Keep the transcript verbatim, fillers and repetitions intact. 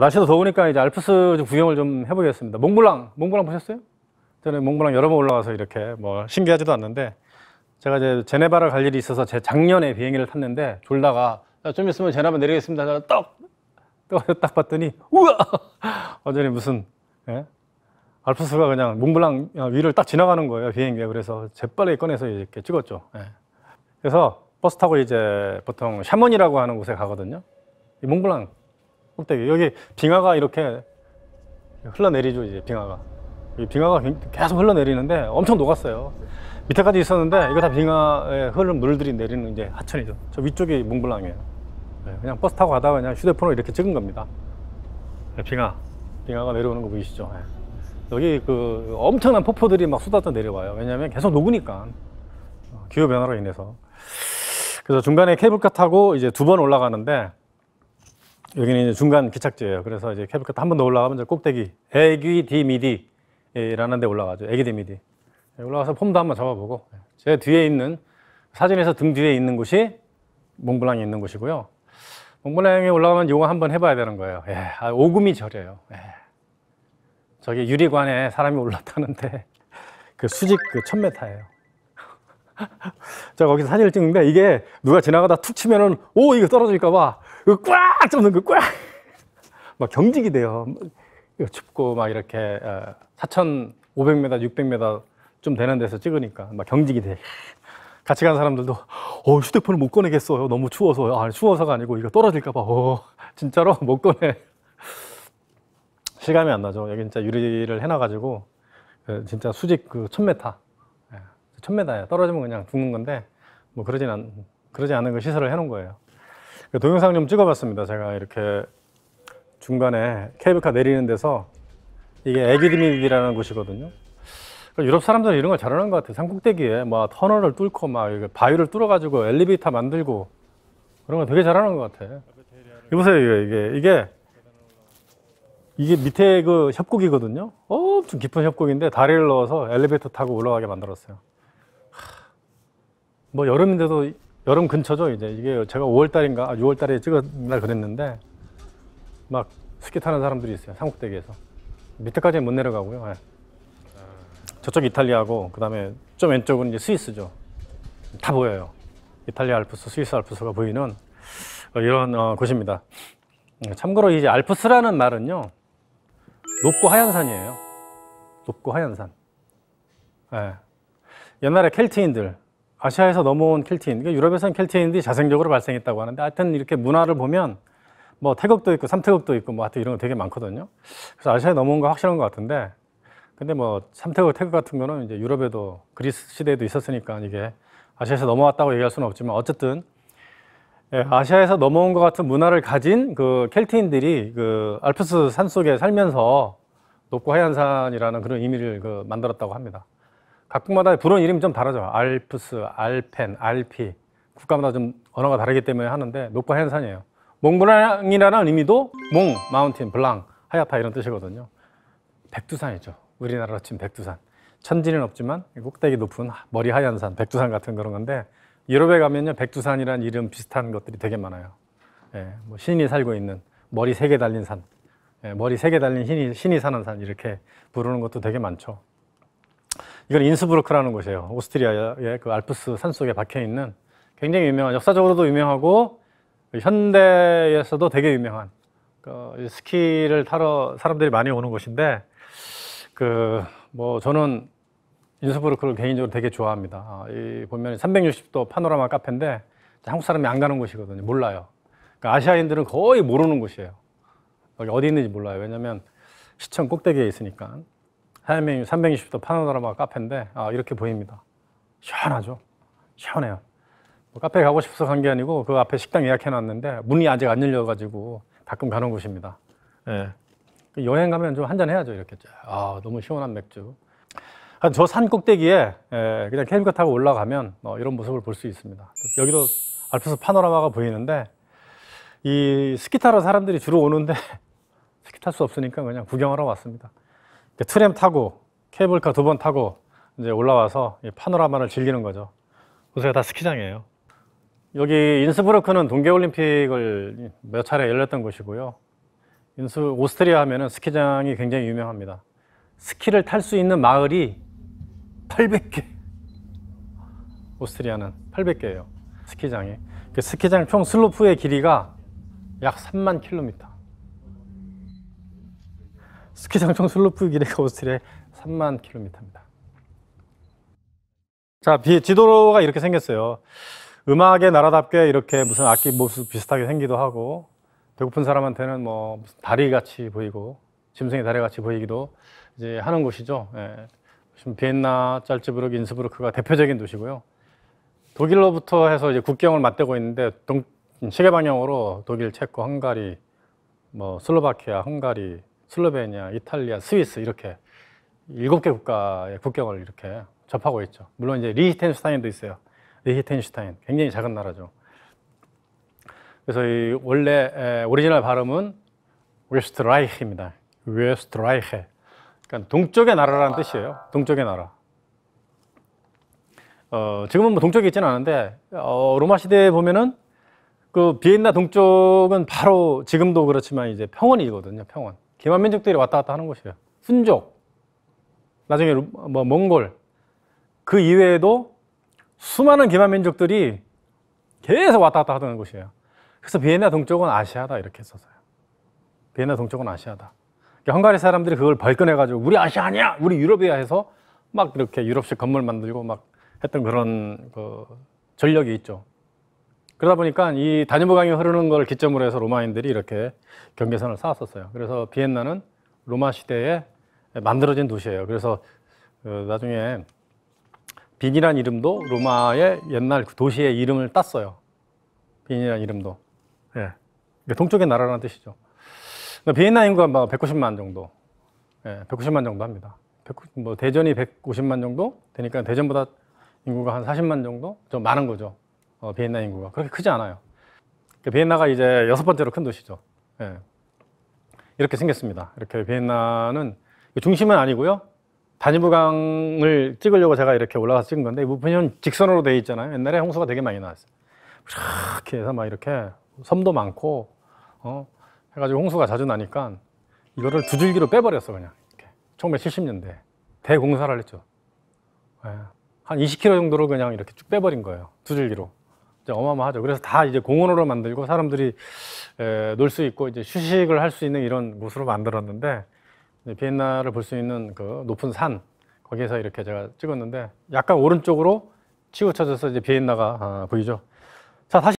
날씨도 더우니까 이제 알프스 좀 구경을 좀 해보겠습니다. 몽블랑, 몽블랑 보셨어요? 저는 몽블랑 여러 번 올라가서 이렇게 뭐 신기하지도 않는데, 제가 이제 제네바를 갈 일이 있어서 제 작년에 비행기를 탔는데 졸다가 좀 있으면 제네바 내리겠습니다. 떡! 딱 봤더니 우와! 완전히 무슨 예? 알프스가 그냥 몽블랑 위를 딱 지나가는 거예요, 비행기에. 그래서 재빨리 꺼내서 이렇게 찍었죠. 예. 그래서 버스 타고 이제 보통 샤머니라고 하는 곳에 가거든요. 이 몽블랑 꼭대기, 여기 빙하가 이렇게 흘러내리죠. 이제 빙하가, 이 빙하가 계속 흘러내리는데 엄청 녹았어요. 밑에까지 있었는데 이거 다 빙하에 흐른 물들이 내리는 이제 하천이죠. 저 위쪽이 몽블랑이에요. 그냥 버스 타고 가다가 그냥 휴대폰으로 이렇게 찍은 겁니다. 빙하, 빙하가 내려오는 거 보이시죠? 여기 그 엄청난 폭포들이 막 쏟아져 내려와요. 왜냐하면 계속 녹으니까, 기후 변화로 인해서. 그래서 중간에 케이블카 타고 이제 두 번 올라가는데, 여기는 이제 중간 기착지예요. 그래서 이제 케이블카 한 번 더 올라가면 이제 꼭대기 에귀디미디라는 데 올라가죠. 에귀디미디 올라가서 폼도 한번 잡아보고, 제 뒤에 있는 사진에서 등 뒤에 있는 곳이 몽블랑이 있는 곳이고요. 몽블랑에 올라가면 요거 한번 해봐야 되는 거예요. 예, 아, 오금이 저려요. 예. 저기 유리관에 사람이 올랐다는데 그 수직 그 천 미터예요. 제가 거기서 사진을 찍는데, 이게 누가 지나가다 툭 치면은 오 이거 떨어질까 봐 그 꽉 잡는 그 꽉 막 경직이 돼요. 춥고 막 이렇게 사천오백 미터, 육백 미터 좀 되는 데서 찍으니까 막 경직이 돼. 같이 간 사람들도 어 휴대폰을 못 꺼내겠어요. 너무 추워서. 아, 추워서가 아니고 이거 떨어질까 봐. 어, 진짜로 못 꺼내. 실감이 안 나죠. 여기 진짜 유리를 해놔가지고 진짜 수직 그 천 미터, 천 미터예요. 떨어지면 그냥 죽는 건데 뭐 그러진 않, 그러지 않은 그 시설을 해놓은 거예요. 동영상 좀 찍어봤습니다. 제가 이렇게 중간에 케이블카 내리는 데서, 이게 에귀디미디라는 곳이거든요. 유럽 사람들은 이런 걸 잘하는 것 같아요. 산 꼭대기에 막 터널을 뚫고 막 바위를 뚫어가지고 엘리베이터 만들고, 그런 거 되게 잘하는 것 같아요. 보세요, 이게 이게 이게 밑에 그 협곡이거든요. 엄청 깊은 협곡인데 다리를 넣어서 엘리베이터 타고 올라가게 만들었어요. 뭐 여름인데도, 여름 근처죠. 이제 이게 제가 오월 달인가 유월 달에 찍은 날 그랬는데 막 스키 타는 사람들이 있어요. 산꼭대기에서 밑에까지는 못 내려가고요. 네. 저쪽 이탈리아고, 그 다음에 좀 왼쪽은 이제 스위스죠. 다 보여요. 이탈리아 알프스, 스위스 알프스가 보이는 이런 어, 곳입니다. 참고로 이제 알프스라는 말은요, 높고 하얀 산이에요. 높고 하얀 산. 네. 옛날에 켈트인들, 아시아에서 넘어온 켈트인, 그러니까 유럽에서는 켈트인들이 자생적으로 발생했다고 하는데, 하여튼 이렇게 문화를 보면 뭐 태극도 있고 삼태극도 있고 뭐 하여튼 이런 거 되게 많거든요. 그래서 아시아에 넘어온 거 확실한 것 같은데, 근데 뭐 삼태극, 태극 같은 거는 이제 유럽에도, 그리스 시대에도 있었으니까 이게 아시아에서 넘어왔다고 얘기할 수는 없지만, 어쨌든 예, 아시아에서 넘어온 것 같은 문화를 가진 그 켈트인들이 그 알프스 산 속에 살면서 높고 하얀 산이라는 그런 의미를 그 만들었다고 합니다. 각국마다 부르는 이름이 좀 다르죠. 알프스, 알펜, 알피. 국가마다 좀 언어가 다르기 때문에 하는데, 높고 하얀 산이에요. 몽블랑이라는 의미도 몽, 마운틴, 블랑, 하얗다 이런 뜻이거든요. 백두산이죠. 우리나라로 치면 백두산. 천지는 없지만 꼭대기 높은 머리 하얀 산, 백두산 같은 그런 건데, 유럽에 가면요 백두산이라는 이름 비슷한 것들이 되게 많아요. 예, 뭐 신이 살고 있는, 머리 세 개 달린 산, 예, 머리 세 개 달린 신이, 신이 사는 산, 이렇게 부르는 것도 되게 많죠. 이건 인스부르크라는 곳이에요. 오스트리아의 그 알프스 산 속에 박혀 있는 굉장히 유명한, 역사적으로도 유명하고 현대에서도 되게 유명한, 그 스키를 타러 사람들이 많이 오는 곳인데, 그 뭐 저는 인스부르크를 개인적으로 되게 좋아합니다. 이 보면 삼백육십 도 파노라마 카페인데, 한국 사람이 안 가는 곳이거든요. 몰라요. 그러니까 아시아인들은 거의 모르는 곳이에요. 여기 어디 있는지 몰라요. 왜냐하면 시청 꼭대기에 있으니까. 삼백육십 도 파노라마 카페인데 아, 이렇게 보입니다. 시원하죠? 시원해요. 뭐 카페에 가고 싶어서 간 게 아니고 그 앞에 식당 예약해놨는데 문이 아직 안 열려가지고 가끔 가는 곳입니다. 예. 여행 가면 좀 한잔 해야죠, 이렇게. 아, 너무 시원한 맥주. 저 산 꼭대기에 그냥 케이블카 타고 올라가면 이런 모습을 볼 수 있습니다. 여기도 알프스 파노라마가 보이는데, 이 스키 타러 사람들이 주로 오는데 스키 탈 수 없으니까 그냥 구경하러 왔습니다. 트램 타고 케이블카 두 번 타고 이제 올라와서 이 파노라마를 즐기는 거죠. 보세요, 다 스키장이에요. 여기 인스부르크는 동계올림픽을 몇 차례 열렸던 곳이고요. 인수 오스트리아 하면은 스키장이 굉장히 유명합니다. 스키를 탈 수 있는 마을이 팔백 개. 오스트리아는 팔백 개예요. 스키장이. 그 스키장 총 슬로프의 길이가 약 삼만 킬로미터. 스키장 총 슬로프 길이가 오스트리아의 삼만 킬로미터입니다. 자, 비, 지도가 이렇게 생겼어요. 음악의 나라답게 이렇게 무슨 악기 모습 비슷하게 생기도 하고, 배고픈 사람한테는 뭐 다리 같이 보이고, 짐승의 다리 같이 보이기도 이제 하는 곳이죠. 예. 지금 비엔나, 짤즈부르크, 인스부르크가 대표적인 도시고요. 독일로부터 해서 이제 국경을 맞대고 있는데 동, 시계 방향으로 독일, 체코, 헝가리, 뭐 슬로바키아, 헝가리, 슬로베니아, 이탈리아, 스위스 이렇게 일곱 개 국가의 국경을 이렇게 접하고 있죠. 물론 이제 리히텐슈타인도 있어요. 리히텐슈타인 굉장히 작은 나라죠. 그래서 이 원래 에, 오리지널 발음은 웨스트라이히입니다. 웨스트라이히. 그러니까 동쪽의 나라라는 뜻이에요. 동쪽의 나라. 어, 지금은 뭐 동쪽에 있지는 않은데 어, 로마 시대에 보면은 그 비엔나 동쪽은 바로 지금도 그렇지만 이제 평원이거든요. 평원. 기만민족들이 왔다 갔다 하는 곳이에요. 훈족, 나중에 뭐 몽골, 그 이외에도 수많은 기만민족들이 계속 왔다 갔다 하던 곳이에요. 그래서 비엔나 동쪽은 아시아다 이렇게 썼어요. 비엔나 동쪽은 아시아다. 그러니까 헝가리 사람들이 그걸 발견해가지고 우리 아시아 아니야, 우리 유럽이야 해서 막 이렇게 유럽식 건물 만들고 막 했던 그런 그 전력이 있죠. 그러다 보니까 이 다뉴브 강이 흐르는 걸 기점으로 해서 로마인들이 이렇게 경계선을 쌓았었어요. 그래서 비엔나는 로마 시대에 만들어진 도시예요. 그래서 나중에 빈이란 이름도 로마의 옛날 도시의 이름을 땄어요. 빈이란 이름도. 예. 동쪽의 나라라는 뜻이죠. 비엔나 인구가 막 백오십만 정도. 예, 백오십만 정도 합니다. 백오십, 뭐 대전이 백오십만 정도 되니까 대전보다 인구가 한 사십만 정도? 좀 많은 거죠. 어, 비엔나 인구가. 그렇게 크지 않아요. 그러니까 비엔나가 이제 여섯 번째로 큰 도시죠. 예. 이렇게 생겼습니다. 이렇게 비엔나는 중심은 아니고요. 다뉴브강을 찍으려고 제가 이렇게 올라가서 찍은 건데, 이 부분은 직선으로 되어 있잖아요. 옛날에 홍수가 되게 많이 나왔어요. 이렇게 해서 막 이렇게 섬도 많고, 어, 해가지고 홍수가 자주 나니까 이거를 두 줄기로 빼버렸어, 그냥. 이렇게. 천구백칠십 년대. 대공사를 했죠. 예. 한 이십 킬로미터 정도를 그냥 이렇게 쭉 빼버린 거예요. 두 줄기로. 이제 어마어마하죠. 그래서 다 이제 공원으로 만들고 사람들이 놀 수 있고 이제 휴식을 할 수 있는 이런 곳으로 만들었는데, 비엔나를 볼 수 있는 그 높은 산, 거기에서 이렇게 제가 찍었는데, 약간 오른쪽으로 치우쳐져서 이제 비엔나가 아, 보이죠. 자, 다시.